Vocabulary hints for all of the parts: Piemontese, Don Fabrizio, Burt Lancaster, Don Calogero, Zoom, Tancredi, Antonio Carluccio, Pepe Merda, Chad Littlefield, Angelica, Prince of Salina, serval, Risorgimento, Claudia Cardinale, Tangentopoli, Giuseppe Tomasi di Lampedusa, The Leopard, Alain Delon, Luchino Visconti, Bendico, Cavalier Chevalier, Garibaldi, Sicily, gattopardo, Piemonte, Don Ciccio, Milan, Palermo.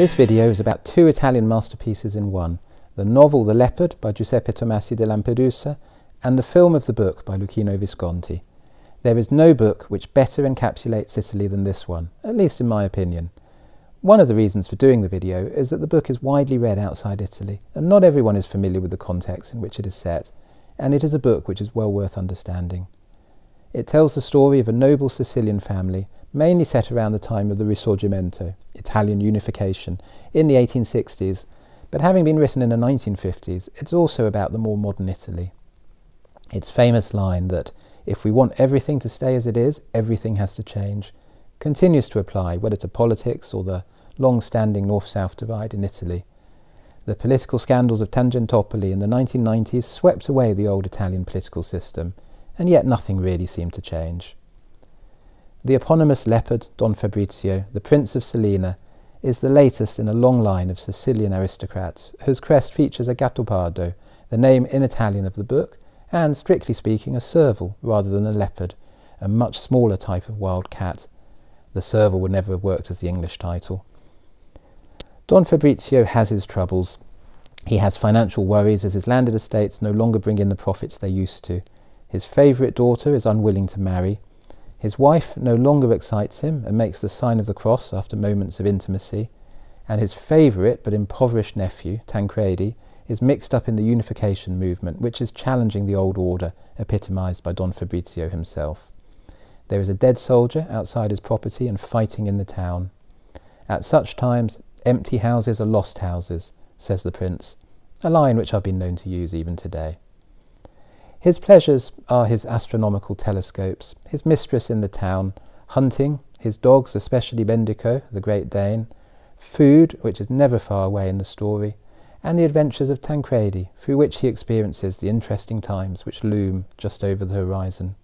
This video is about two Italian masterpieces in one, the novel The Leopard by Giuseppe Tomasi di Lampedusa and the film of the book by Luchino Visconti. There is no book which better encapsulates Sicily than this one, at least in my opinion. One of the reasons for doing the video is that the book is widely read outside Italy and not everyone is familiar with the context in which it is set, and it is a book which is well worth understanding. It tells the story of a noble Sicilian family mainly set around the time of the Risorgimento, Italian unification, in the 1860s, but having been written in the 1950s, it's also about the more modern Italy. Its famous line that, if we want everything to stay as it is, everything has to change, continues to apply whether to politics or the long-standing north-south divide in Italy. The political scandals of Tangentopoli in the 1990s swept away the old Italian political system, and yet nothing really seemed to change. The eponymous leopard, Don Fabrizio, the Prince of Salina, is the latest in a long line of Sicilian aristocrats, whose crest features a gattopardo, the name in Italian of the book, and, strictly speaking, a serval rather than a leopard, a much smaller type of wild cat. The serval would never have worked as the English title. Don Fabrizio has his troubles. He has financial worries as his landed estates no longer bring in the profits they used to. His favourite daughter is unwilling to marry. His wife no longer excites him and makes the sign of the cross after moments of intimacy, and his favourite but impoverished nephew, Tancredi, is mixed up in the unification movement, which is challenging the old order, epitomised by Don Fabrizio himself. There is a dead soldier outside his property and fighting in the town. At such times, empty houses are lost houses, says the prince, a line which I've been known to use even today. His pleasures are his astronomical telescopes, his mistress in the town, hunting, his dogs, especially Bendico, the Great Dane, food, which is never far away in the story, and the adventures of Tancredi, through which he experiences the interesting times which loom just over the horizon.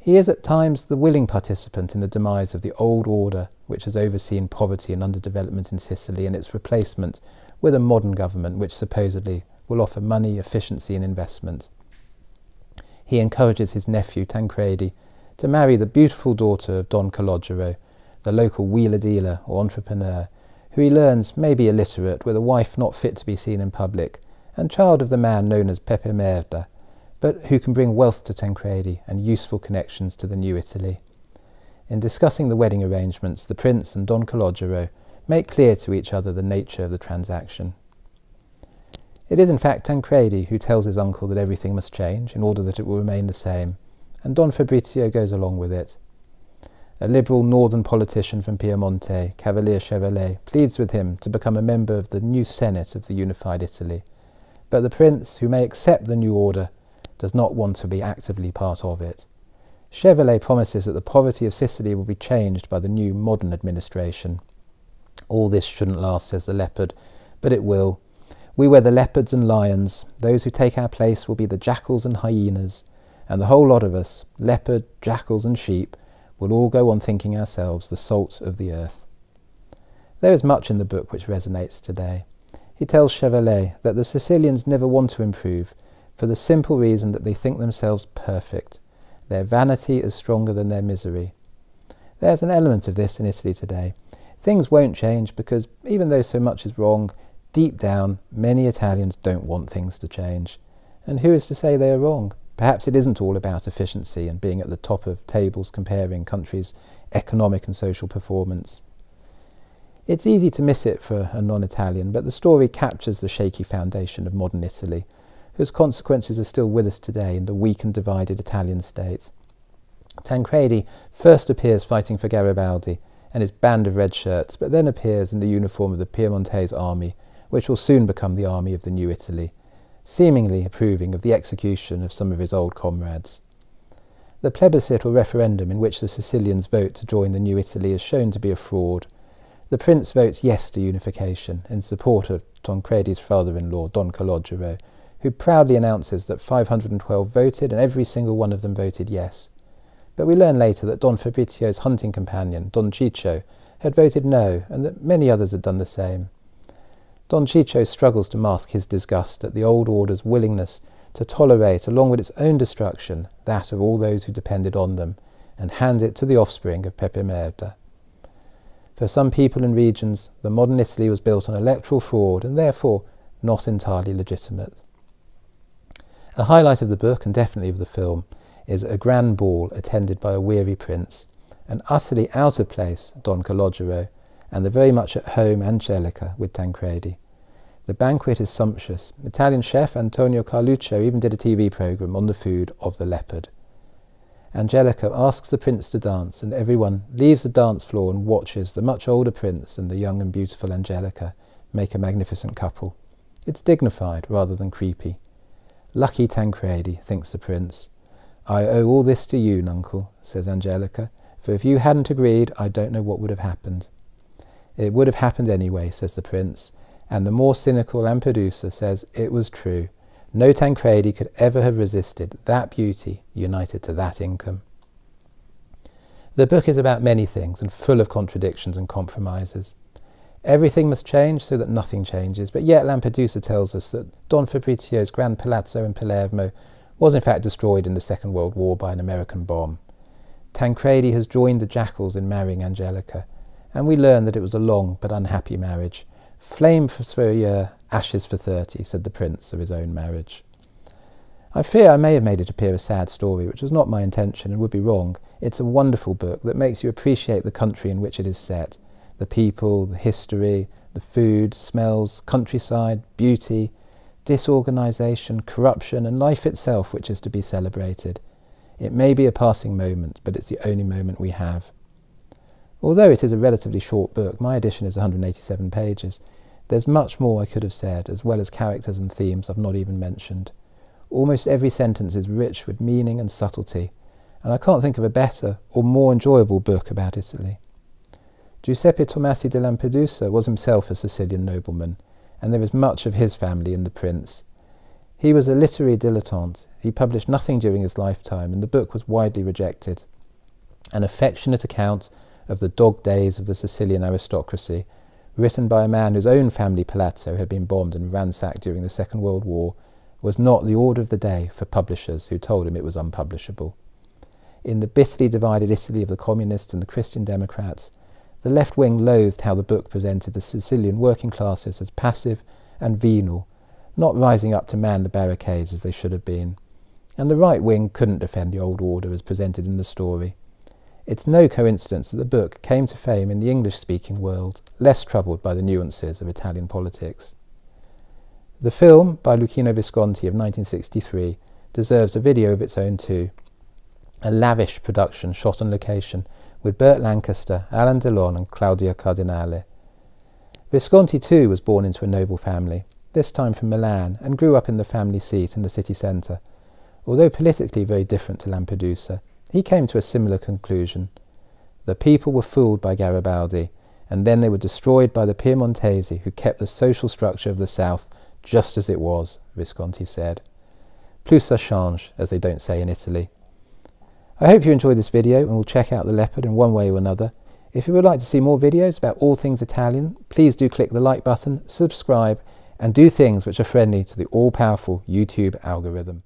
He is at times the willing participant in the demise of the old order, which has overseen poverty and underdevelopment in Sicily and its replacement with a modern government which supposedly will offer money, efficiency and investment. He encourages his nephew Tancredi to marry the beautiful daughter of Don Calogero, the local wheeler-dealer or entrepreneur, who he learns may be illiterate, with a wife not fit to be seen in public, and child of the man known as Pepe Merda, but who can bring wealth to Tancredi and useful connections to the new Italy. In discussing the wedding arrangements, the prince and Don Calogero make clear to each other the nature of the transaction. It is in fact Tancredi who tells his uncle that everything must change in order that it will remain the same, and Don Fabrizio goes along with it. A liberal northern politician from Piemonte, Cavalier Chevalier, pleads with him to become a member of the new Senate of the unified Italy, but the prince, who may accept the new order, does not want to be actively part of it. Chevalier promises that the poverty of Sicily will be changed by the new modern administration. All this shouldn't last, says the leopard, but it will. We were the leopards and lions, those who take our place will be the jackals and hyenas, and the whole lot of us, leopard, jackals and sheep, will all go on thinking ourselves the salt of the earth. There is much in the book which resonates today. He tells Chevalier that the Sicilians never want to improve for the simple reason that they think themselves perfect. Their vanity is stronger than their misery. There's an element of this in Italy today. Things won't change because, even though so much is wrong, deep down, many Italians don't want things to change. And who is to say they are wrong? Perhaps it isn't all about efficiency and being at the top of tables comparing countries' economic and social performance. It's easy to miss it for a non-Italian, but the story captures the shaky foundation of modern Italy, whose consequences are still with us today in the weak and divided Italian state. Tancredi first appears fighting for Garibaldi and his band of red shirts, but then appears in the uniform of the Piemontese army, which will soon become the army of the new Italy, seemingly approving of the execution of some of his old comrades. The plebiscite or referendum in which the Sicilians vote to join the new Italy is shown to be a fraud. The prince votes yes to unification in support of Tancredi's father-in-law, Don Calogero, who proudly announces that 512 voted and every single one of them voted yes. But we learn later that Don Fabrizio's hunting companion, Don Ciccio, had voted no, and that many others had done the same. Don Ciccio struggles to mask his disgust at the old order's willingness to tolerate, along with its own destruction, that of all those who depended on them, and hand it to the offspring of Pepe Merda. For some people and regions, the modern Italy was built on electoral fraud and therefore not entirely legitimate. A highlight of the book, and definitely of the film, is a grand ball attended by a weary prince, an utterly out of place Don Calogero, and the very much at home Angelica with Tancredi. The banquet is sumptuous. Italian chef Antonio Carluccio even did a TV programme on the food of the leopard. Angelica asks the prince to dance, and everyone leaves the dance floor and watches the much older prince and the young and beautiful Angelica make a magnificent couple. It's dignified rather than creepy. "Lucky Tancredi," thinks the prince. "I owe all this to you, Nuncle," says Angelica, "for if you hadn't agreed, I don't know what would have happened." "It would have happened anyway," says the prince, and the more cynical Lampedusa says it was true. No Tancredi could ever have resisted that beauty united to that income. The book is about many things and full of contradictions and compromises. Everything must change so that nothing changes, but yet Lampedusa tells us that Don Fabrizio's Grand Palazzo in Palermo was in fact destroyed in the Second World War by an American bomb. Tancredi has joined the jackals in marrying Angelica, and we learn that it was a long but unhappy marriage. "Flame for a year, ashes for 30, said the prince of his own marriage. I fear I may have made it appear a sad story, which was not my intention and would be wrong. It's a wonderful book that makes you appreciate the country in which it is set. The people, the history, the food, smells, countryside, beauty, disorganisation, corruption and life itself which is to be celebrated. It may be a passing moment, but it's the only moment we have. Although it is a relatively short book, my edition is 187 pages, there's much more I could have said, as well as characters and themes I've not even mentioned. Almost every sentence is rich with meaning and subtlety, and I can't think of a better or more enjoyable book about Italy. Giuseppe Tomasi di Lampedusa was himself a Sicilian nobleman, and there is much of his family in The Prince. He was a literary dilettante. He published nothing during his lifetime, and the book was widely rejected. An affectionate account of the dog days of the Sicilian aristocracy, written by a man whose own family palazzo had been bombed and ransacked during the Second World War, was not the order of the day for publishers who told him it was unpublishable. In the bitterly divided Italy of the communists and the Christian Democrats, the left wing loathed how the book presented the Sicilian working classes as passive and venal, not rising up to man the barricades as they should have been. And the right wing couldn't defend the old order as presented in the story. It's no coincidence that the book came to fame in the English-speaking world, less troubled by the nuances of Italian politics. The film, by Luchino Visconti of 1963, deserves a video of its own too. A lavish production shot on location with Burt Lancaster, Alain Delon and Claudia Cardinale. Visconti too was born into a noble family, this time from Milan, and grew up in the family seat in the city centre. Although politically very different to Lampedusa, he came to a similar conclusion. The people were fooled by Garibaldi, and then they were destroyed by the Piemontese, who kept the social structure of the South just as it was, Visconti said. Plus ça change, as they don't say in Italy. I hope you enjoyed this video and will check out The Leopard in one way or another. If you would like to see more videos about all things Italian, please do click the like button, subscribe, and do things which are friendly to the all-powerful YouTube algorithm.